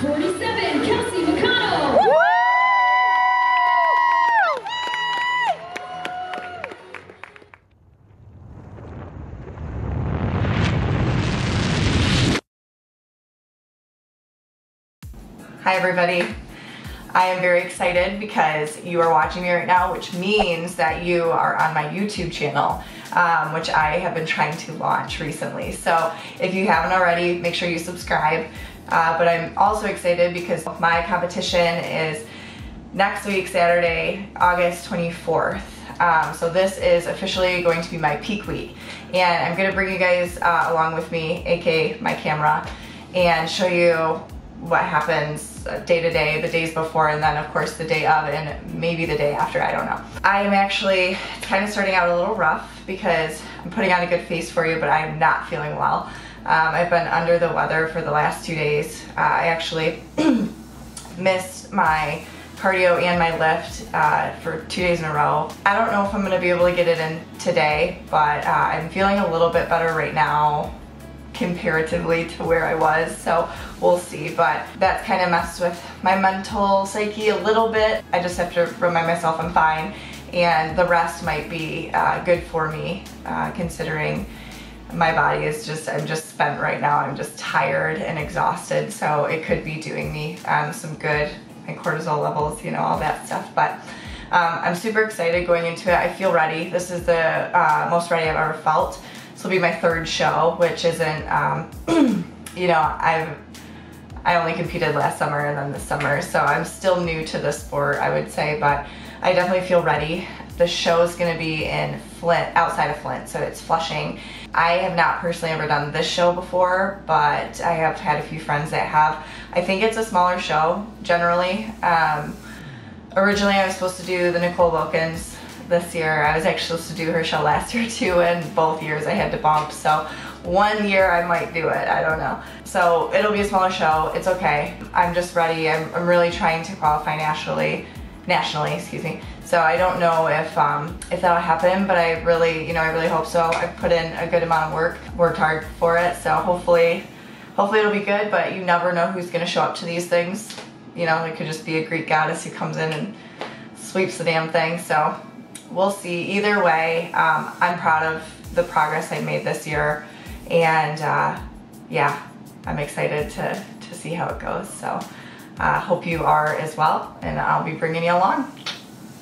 47, Kelsey McConnell. Woo! Hi everybody. I am very excited because you are watching me right now, which means that you are on my YouTube channel, which I have been trying to launch recently. So if you haven't already, make sure you subscribe. But I'm also excited because my competition is next week, Saturday, August 24th. So this is officially going to be my peak week. And I'm gonna bring you guys along with me, aka my camera, and show you what happens day to day, the days before, and then of course the day of, and maybe the day after, I don't know. I'm actually kind of starting out a little rough because I'm putting on a good face for you, but I'm not feeling well. I've been under the weather for the last 2 days. I actually missed my cardio and my lift for 2 days in a row. I don't know if I'm gonna be able to get it in today, but I'm feeling a little bit better right now comparatively to where I was, so we'll see. But that kind of messed with my mental psyche a little bit. I just have to remind myself I'm fine, and the rest might be good for me, considering my body is just, I'm just spent right now. I'm just tired and exhausted, so it could be doing me some good, and cortisol levels, you know, all that stuff. But I'm super excited going into it. I feel ready. This is the most ready I've ever felt. This will be my third show, which isn't, you know, I only competed last summer and then this summer, so I'm still new to the sport, I would say, but I definitely feel ready. The show is gonna be in Flint, outside of Flint, so it's Flushing. I have not personally ever done this show before, but I have had a few friends that have. I think it's a smaller show, generally. Originally, I was supposed to do the Nicole Wilkins this year. I was actually supposed to do her show last year too, and both years I had to bump, so one year I might do it, I don't know. So it'll be a smaller show, it's okay. I'm just ready, I'm really trying to qualify nationally, excuse me. So I don't know if that'll happen, but I really, you know, I really hope so. I've put in a good amount of work, worked hard for it, so hopefully it'll be good, but you never know who's gonna show up to these things. You know, it could just be a Greek goddess who comes in and sweeps the damn thing, so we'll see. Either way, I'm proud of the progress I made this year, and yeah, I'm excited to see how it goes. So I hope you are as well, and I'll be bringing you along.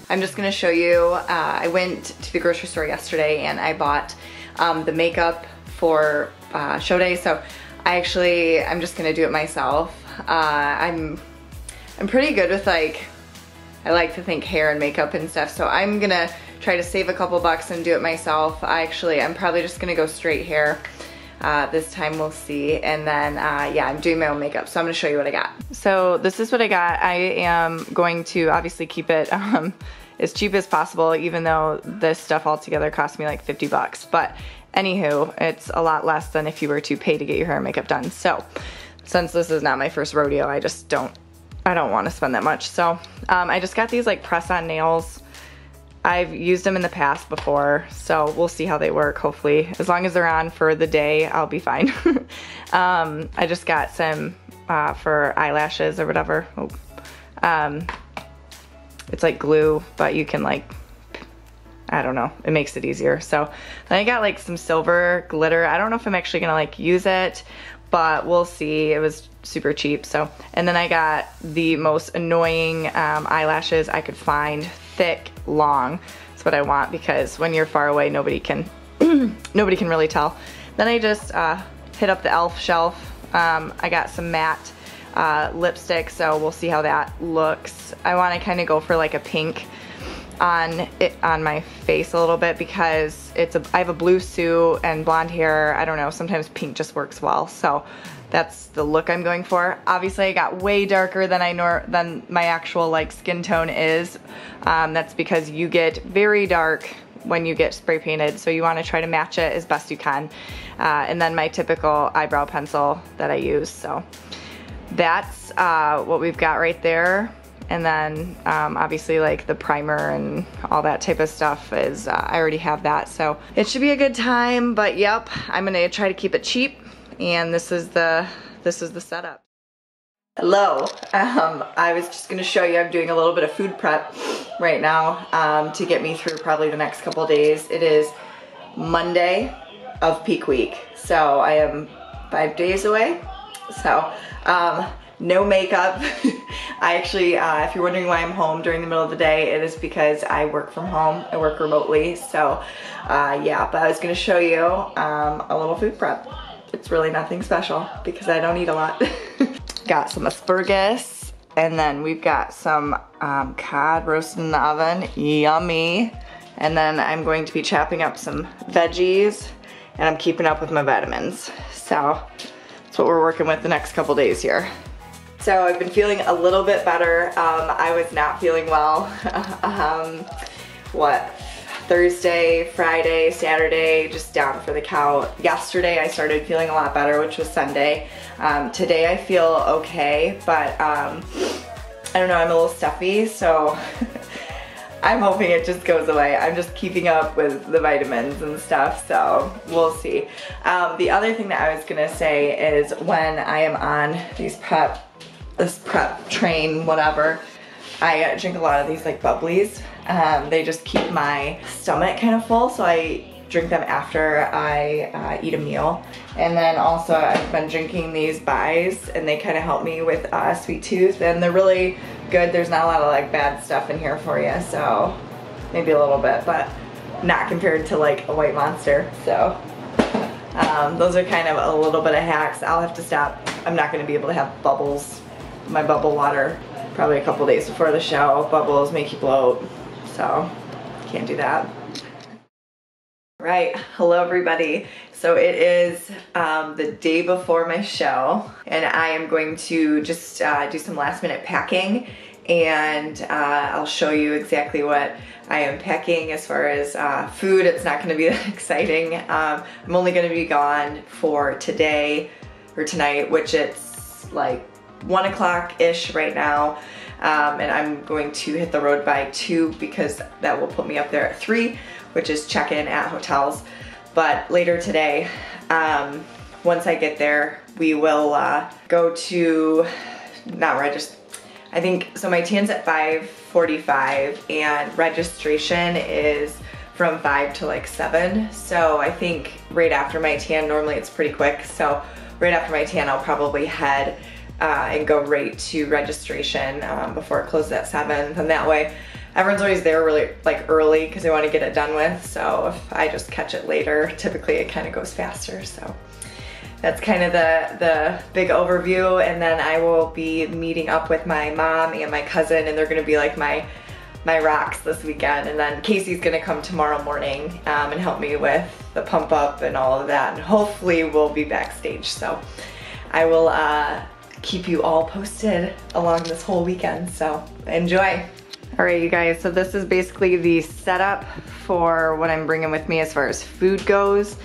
I'm just gonna show you, I went to the grocery store yesterday and I bought the makeup for show day, so I'm just gonna do it myself. I'm pretty good with, like, I like to think hair and makeup and stuff, so I'm gonna try to save a couple bucks and do it myself. I'm probably just gonna go straight hair this time, we'll see. And then yeah, I'm doing my own makeup, so I'm gonna show you what I got. So this is what I got. I am going to obviously keep it as cheap as possible, even though this stuff altogether cost me like 50 bucks. But anywho, it's a lot less than if you were to pay to get your hair and makeup done. So since this is not my first rodeo, I don't want to spend that much. So I just got these like press-on nails. I've used them in the past before, so we'll see how they work, hopefully. As long as they're on for the day, I'll be fine. I just got some for eyelashes or whatever. Oh. It's like glue, but you can like, I don't know, it makes it easier. So then I got like some silver glitter. I don't know if I'm actually gonna like use it, but we'll see. It was super cheap, so. And then I got the most annoying eyelashes I could find. Thick, long. That's what I want, because when you're far away, nobody can really tell. Then I just hit up the e.l.f. shelf. I got some matte lipstick, so we'll see how that looks. I want to kind of go for like a pink on my face a little bit, because I have a blue suit and blonde hair. I don't know, sometimes pink just works well, so that's the look I'm going for. Obviously I got way darker than my actual like skin tone is. That's because you get very dark when you get spray painted, so you want to try to match it as best you can. And then my typical eyebrow pencil that I use. So that's what we've got right there. And then obviously like the primer and all that type of stuff is, I already have that, so it should be a good time. But yep, I'm gonna try to keep it cheap, and this is the setup. Hello, I was just gonna show you I'm doing a little bit of food prep right now to get me through probably the next couple of days. It is Monday of peak week, so I am 5 days away, so no makeup. I actually, if you're wondering why I'm home during the middle of the day, it is because I work from home, I work remotely, so yeah, but I was gonna show you a little food prep. It's really nothing special because I don't eat a lot. Got some asparagus, and then we've got some cod roasted in the oven, yummy. And then I'm going to be chopping up some veggies, and I'm keeping up with my vitamins. So that's what we're working with the next couple days here. So I've been feeling a little bit better. I was not feeling well. Thursday, Friday, Saturday, just down for the count. Yesterday I started feeling a lot better, which was Sunday. Today I feel okay, but I don't know, I'm a little stuffy, so I'm hoping it just goes away. I'm just keeping up with the vitamins and stuff, so we'll see. The other thing that I was gonna say is when I am on these this prep train, whatever, I drink a lot of these like bubblies. They just keep my stomach kind of full, so I drink them after I eat a meal. And then also I've been drinking these Buys, and they kind of help me with sweet tooth, and they're really good. There's not a lot of like bad stuff in here for you, so maybe a little bit, but not compared to like a White Monster. So those are kind of a little bit of hacks. I'll have to stop. I'm not going to be able to have bubbles, my bubble water, probably a couple days before the show. Bubbles make you bloat, so can't do that. Right, hello everybody. So it is the day before my show, and I am going to just do some last minute packing, and I'll show you exactly what I am packing as far as food. It's not gonna be that exciting. I'm only gonna be gone for today or tonight, which it's like 1 o'clock-ish right now, and I'm going to hit the road by 2 because that will put me up there at 3, which is check-in at hotels. But later today, once I get there, we will go to, not register, I think, so my TN's at 5:45 and registration is from 5 to like 7, so I think right after my TN, normally it's pretty quick, so right after my TN I'll probably head and go right to registration before it closes at 7, and that way everyone's always there really like early because they want to get it done with. So if I just catch it later, typically it kind of goes faster. So that's kind of the big overview, and then I will be meeting up with my mom and my cousin, and they're gonna be like my rocks this weekend. And then Casey's gonna come tomorrow morning and help me with the pump up and all of that, and hopefully we'll be backstage. So I will keep you all posted along this whole weekend, so enjoy. All right, you guys, so this is basically the setup for what I'm bringing with me as far as food goes.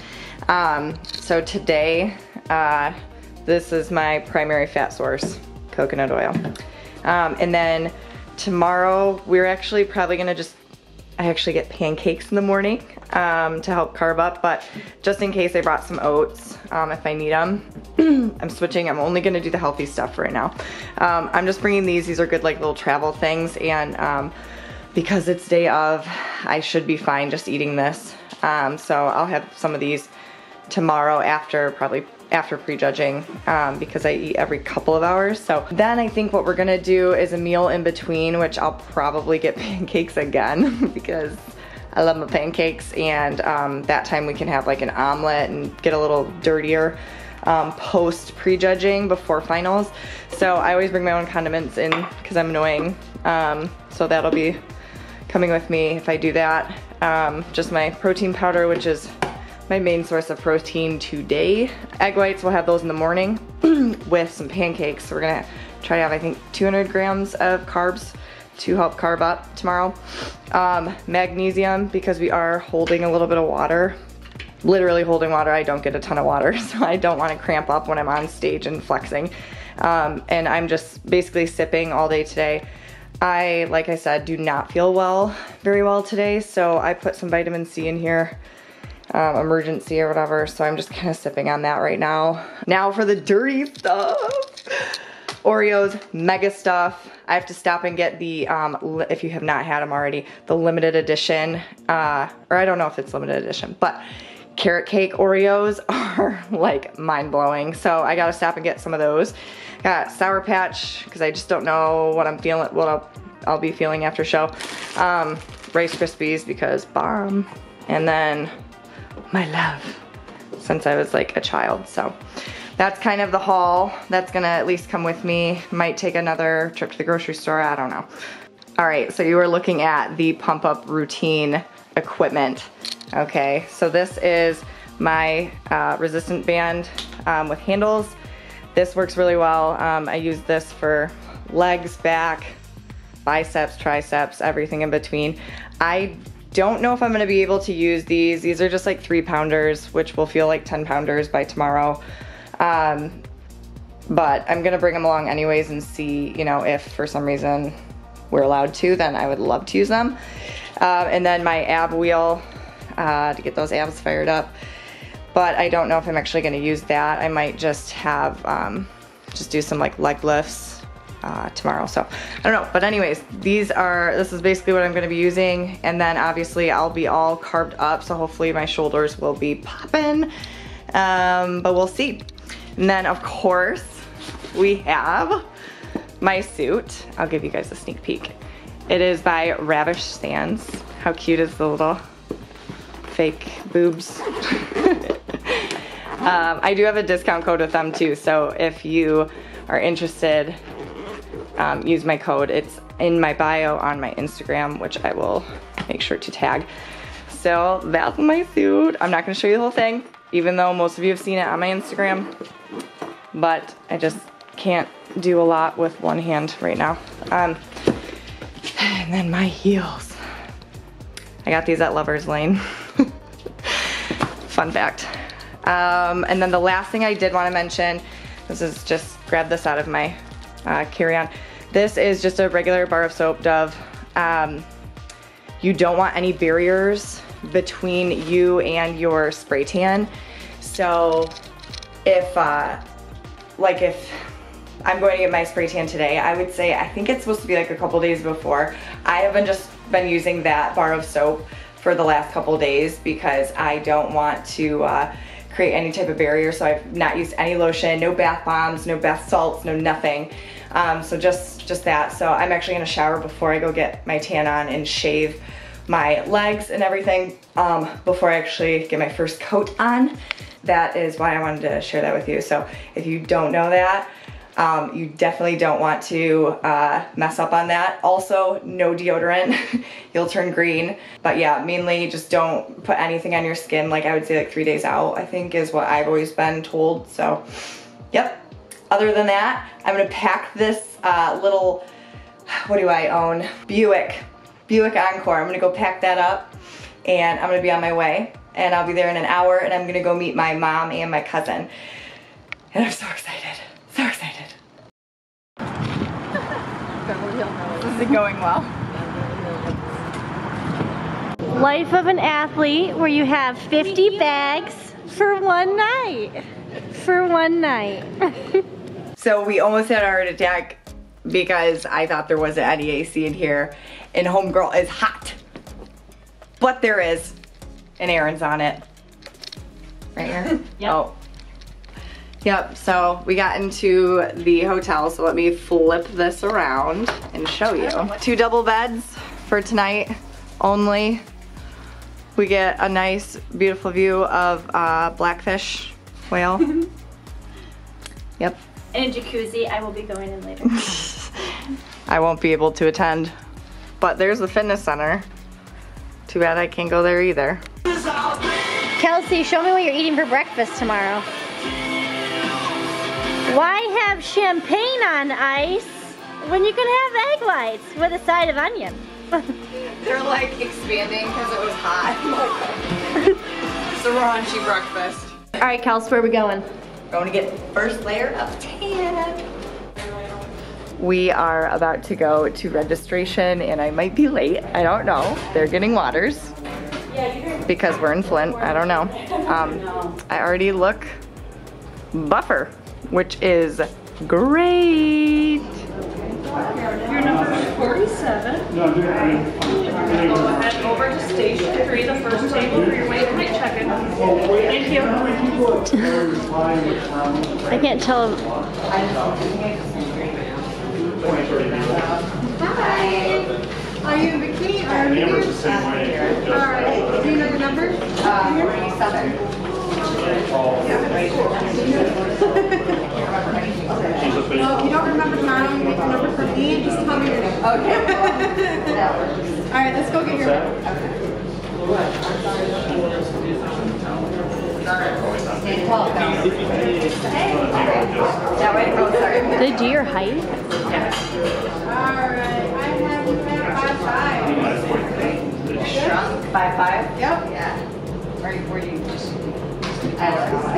So today, this is my primary fat source, coconut oil. And then tomorrow, we're actually probably gonna just, I actually get pancakes in the morning to help carb up, but just in case I brought some oats if I need them. I'm switching, I'm only gonna do the healthy stuff right now. I'm just bringing these are good like little travel things, and because it's day of, I should be fine just eating this. So I'll have some of these tomorrow probably after prejudging because I eat every couple of hours. So then I think what we're gonna do is a meal in between, which I'll probably get pancakes again because I love my pancakes, and that time we can have like an omelet and get a little dirtier post prejudging before finals. So I always bring my own condiments in because I'm annoying. So that'll be coming with me if I do that. Just my protein powder, which is my main source of protein today. Egg whites, we'll have those in the morning with some pancakes. So we're gonna try to have, I think, 200 grams of carbs to help carb up tomorrow. Magnesium, because we are holding a little bit of water, literally holding water. I don't get a ton of water, so I don't wanna cramp up when I'm on stage and flexing. And I'm just basically sipping all day today. I, like I said, do not feel very well today, so I put some vitamin C in here. Emergency or whatever, so I'm just kind of sipping on that right now. Now for the dirty stuff. Oreos, mega stuff. I have to stop and get the, if you have not had them already, the limited edition, or I don't know if it's limited edition, but carrot cake Oreos are like mind-blowing. So I gotta stop and get some of those. Got Sour Patch, because I just don't know what I'm feeling, what I'll be feeling after show. Rice Krispies, because bomb. And then my love, since I was like a child, so. That's kind of the haul that's gonna at least come with me. Might take another trip to the grocery store, I don't know. All right, so you were looking at the pump up routine equipment. Okay, so this is my resistant band with handles. This works really well. I use this for legs, back, biceps, triceps, everything in between. I don't know if I'm gonna be able to use these. These are just like 3-pounders, which will feel like 10-pounders by tomorrow. But I'm gonna bring them along anyways and see, you know, if for some reason we're allowed to, then I would love to use them. And then my ab wheel, to get those abs fired up. But I don't know if I'm actually gonna use that. I might just have, just do some like leg lifts, tomorrow. So I don't know, but anyways, this is basically what I'm gonna be using. And then obviously I'll be all carved up. So hopefully my shoulders will be popping. But we'll see. And then of course we have my suit. I'll give you guys a sneak peek. It is by Ravish Sands. How cute is the little fake boobs? I do have a discount code with them too, so if you are interested, use my code. It's in my bio on my Instagram, which I will make sure to tag. So that's my suit. I'm not gonna show you the whole thing, even though most of you have seen it on my Instagram, but I just can't do a lot with one hand right now. And then my heels. I got these at Lover's Lane. Fun fact. And then the last thing I did want to mention, this is just, grab this out of my carry-on. This is just a regular bar of soap, Dove. You don't want any barriers between you and your spray tan. So if like if I'm going to get my spray tan today, I would say, I think it's supposed to be like a couple days before. I haven't just been using that bar of soap for the last couple days because I don't want to create any type of barrier. So I've not used any lotion, no bath bombs, no bath salts, no nothing. So just that. So I'm actually gonna shower before I go get my tan on and shave my legs and everything before I actually get my first coat on. That is why I wanted to share that with you. So if you don't know that, you definitely don't want to mess up on that. Also, no deodorant. You'll turn green. But yeah, mainly just don't put anything on your skin. Like I would say like 3 days out, I think, is what I've always been told. So yep. Other than that, I'm gonna pack this little, what do I own? Buick Encore. I'm gonna go pack that up and I'm gonna be on my way, and I'll be there in an hour, and I'm gonna go meet my mom and my cousin. And I'm so excited, so excited. This is going well. Life of an athlete, where you have 50 bags for one night. For one night. So we almost had a heart attack because I thought there wasn't any AC in here. And homegirl is hot, but there is, and Aaron's on it. Right here? Yep. Oh. Yep, so we got into the hotel, so let me flip this around and show you. 2 double beds for tonight only. We get a nice, beautiful view of Blackfish Whale. Yep. And a jacuzzi, I will be going in later. I won't be able to attend. But there's the fitness center. Too bad I can't go there either. Kelsey, show me what you're eating for breakfast tomorrow. Why have champagne on ice when you can have egg whites with a side of onion? They're like expanding because it was hot. It's a raunchy breakfast. All right, Kelsey, where are we going? We're going to get the first layer of tan. We are about to go to registration, and I might be late, I don't know. They're getting waters because we're in Flint, I don't know. I already look buffer, which is Great. Your number is 47. Go ahead over to station 3, the first table for your wait and check-in. Thank you. I can't tell. Hi. Are you in bikini? Are you in bikini? Alright, do you know your number? 47. Well, if you don't remember mine, make a number for me, just tell me your name. Okay. Alright, let's go get your number. Okay. Did you do your height? Yeah. Alright. 5'5". Shrunk? 5'5"? Yep. Yeah. Or you just, I don't know.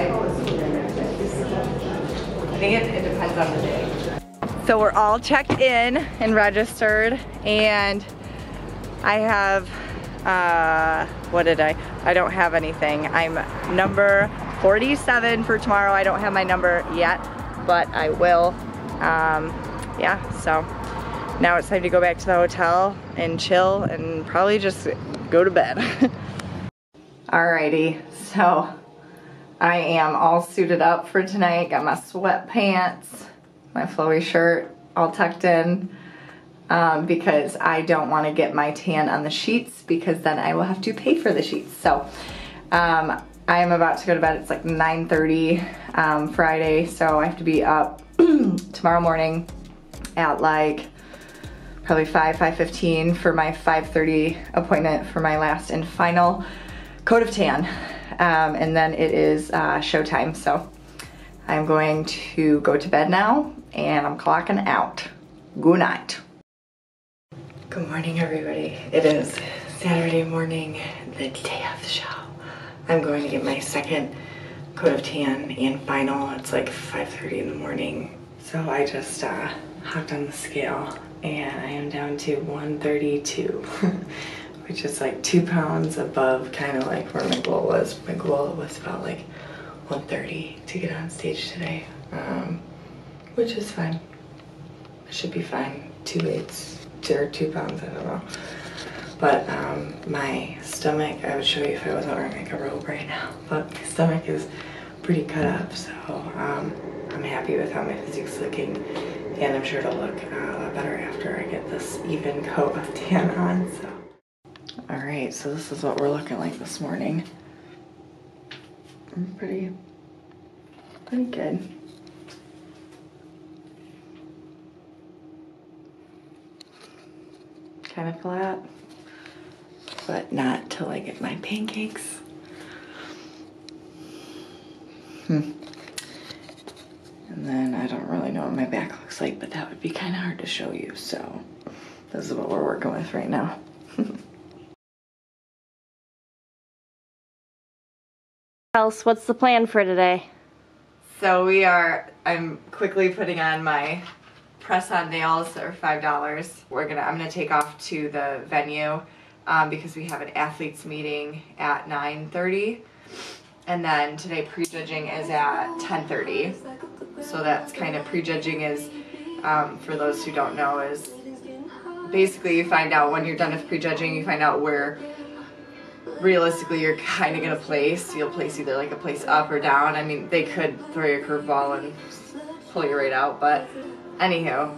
I think it depends on the day. So we're all checked in and registered, and I have, I don't have anything. I'm number 47 for tomorrow. I don't have my number yet, but I will. Yeah, so. Now it's time to go back to the hotel and chill and probably just go to bed. Alrighty, so I am all suited up for tonight. Got my sweatpants, my flowy shirt all tucked in because I don't want to get my tan on the sheets because then I will have to pay for the sheets. So I am about to go to bed. It's like 9:30 Friday, so I have to be up tomorrow morning at like probably 5:15 for my 5:30 appointment for my last and final coat of tan. And then it is showtime, so I'm going to go to bed now and I'm clocking out. Good night. Good morning, everybody. It is Saturday morning, the day of the show. I'm going to get my second coat of tan and final. It's like 5:30 in the morning. So I just hopped on the scale. And I am down to 132, which is like 2 pounds above kind of like where my goal was. My goal was about like 130 to get on stage today, which is fine. I should be fine, 2 pounds, I don't know. But my stomach, I would show you if I wasn't wearing like a robe right now, but my stomach is pretty cut up, so I'm happy with how my physique's looking. And I'm sure it'll look a lot better after I get this even coat of tan on, so. All right, so this is what we're looking like this morning. I'm pretty good. Kind of flat, but not till I get my pancakes. And then I don't really know what my back looks like, but that would be kind of hard to show you. So this is what we're working with right now. Else, what's the plan for today? So I'm quickly putting on my press-on nails that are $5. I'm gonna take off to the venue because we have an athletes meeting at 9:30, and then today prejudging is at 10:30. So that's kind of prejudging is, for those who don't know, is basically you find out when you're done with prejudging, you find out where realistically you're kind of going to place. You'll place either like a place up or down. I mean, they could throw you a curveball and pull you right out, but anywho,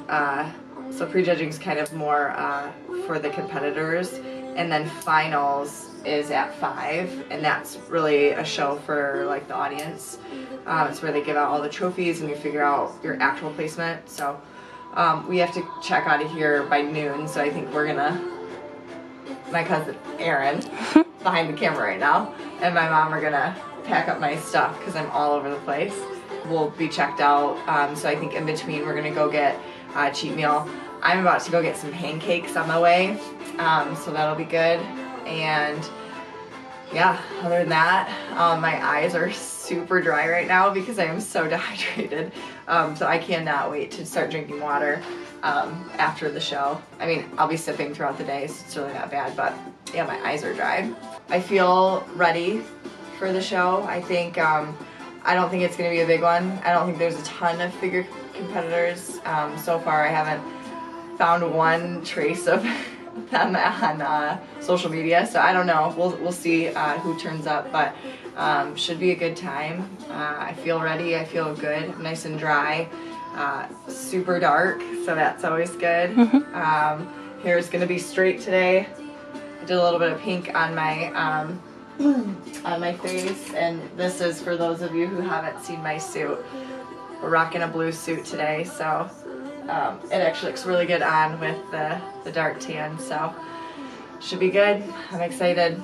so prejudging is kind of more for the competitors, and then finals is at 5, and that's really a show for like the audience. It's where they give out all the trophies and you figure out your actual placement. So we have to check out of here by noon. So I think we're gonna, my cousin Erin behind the camera right now, and my mom are gonna pack up my stuff because I'm all over the place. We'll be checked out. So I think in between we're gonna go get a cheat meal. I'm about to go get some pancakes on the way. So that'll be good. And yeah, other than that, my eyes are super dry right now because I am so dehydrated. So I cannot wait to start drinking water after the show. I mean, I'll be sipping throughout the day, so it's really not bad, but yeah, my eyes are dry. I feel ready for the show. I don't think it's gonna be a big one. I don't think there's a ton of figure competitors. So far I haven't found one trace of them on social media, so I don't know. We'll see who turns up, but should be a good time. I feel ready, I feel good, I'm nice and dry, super dark, so that's always good. Hair is gonna be straight today. I did a little bit of pink on my face, and this is for those of you who haven't seen my suit. We're rocking a blue suit today, so it actually looks really good on with the dark tan, so should be good. I'm excited.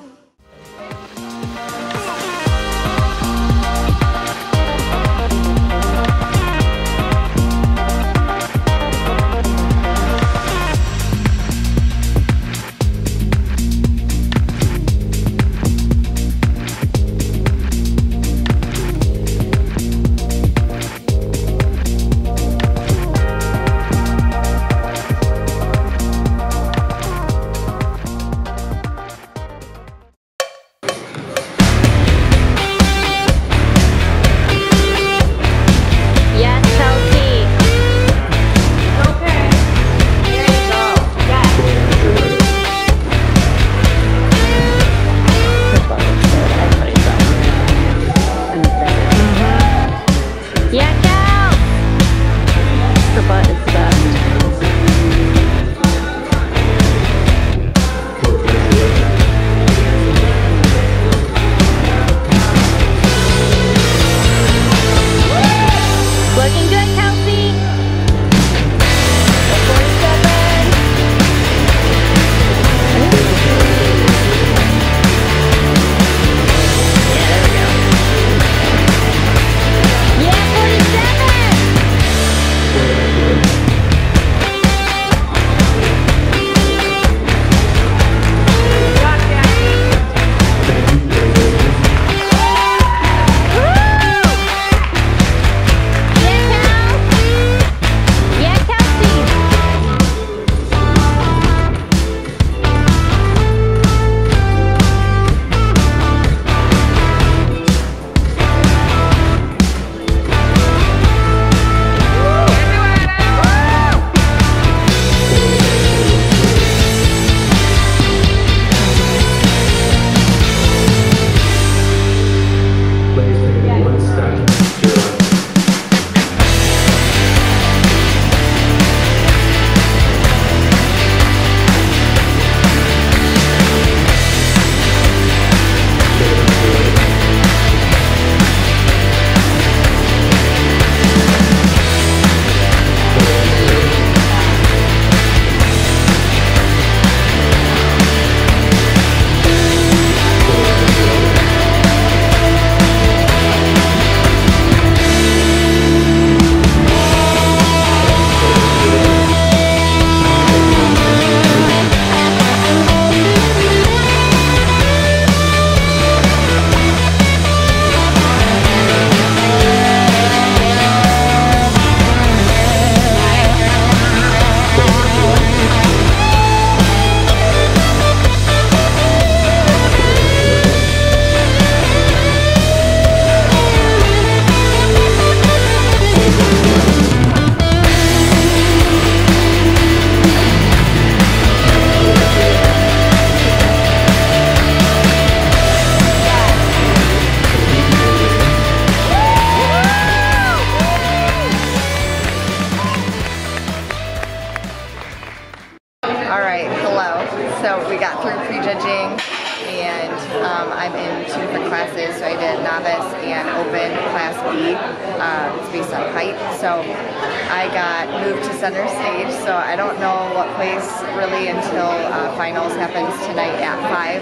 Finals happens tonight at 5,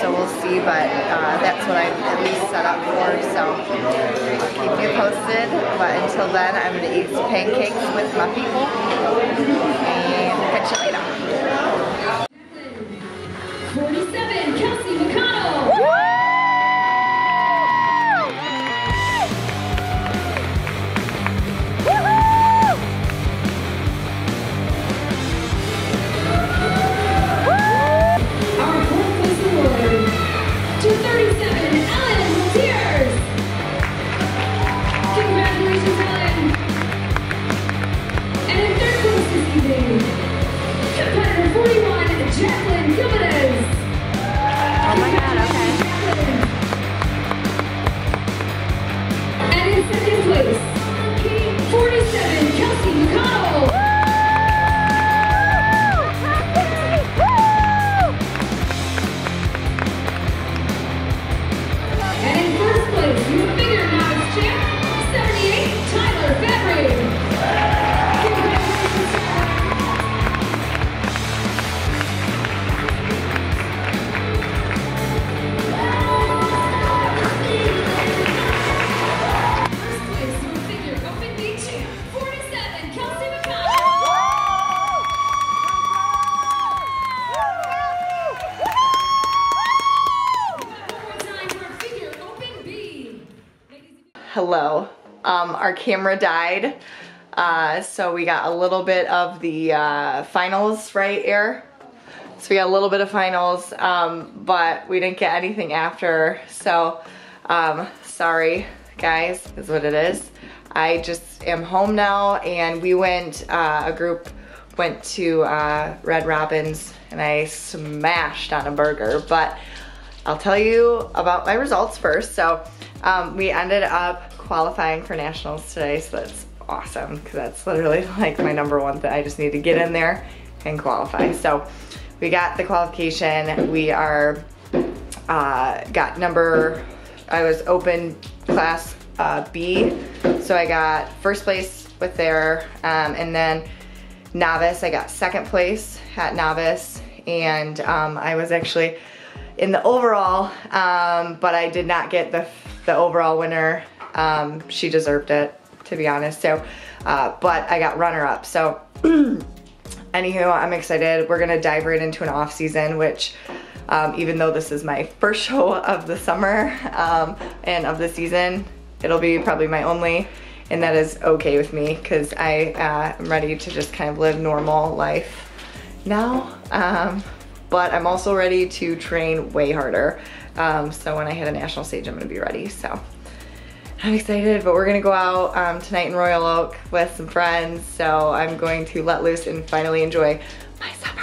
so we'll see, but that's what I'm at least set up for, so keep you posted. But until then, I'm going to eat some pancakes with my people, and catch you later. 47, Kelsey McConnell! Woo! Congratulations, Ellen! Hello. Our camera died, so we got a little bit of the finals, right, Air? So we got a little bit of finals, but we didn't get anything after, so sorry, guys, is what it is. I just am home now, and we went, a group went to Red Robin's, and I smashed on a burger, but I'll tell you about my results first. So we ended up qualifying for nationals today, so that's awesome, because that's literally like my number one thing. I just need to get in there and qualify. So we got the qualification. We are, got number, I was open class B, so I got first place with there, and then novice, I got second place at novice, and I was actually in the overall, but I did not get the overall winner. She deserved it, to be honest. So, but I got runner up. So anywho, I'm excited. We're gonna dive right into an off season, which even though this is my first show of the summer and of the season, it'll be probably my only, and that is okay with me, because I am ready to just kind of live normal life now. But I'm also ready to train way harder. So when I hit a national stage, I'm gonna be ready. So I'm excited, but we're gonna go out tonight in Royal Oak with some friends. So I'm going to let loose and finally enjoy myself.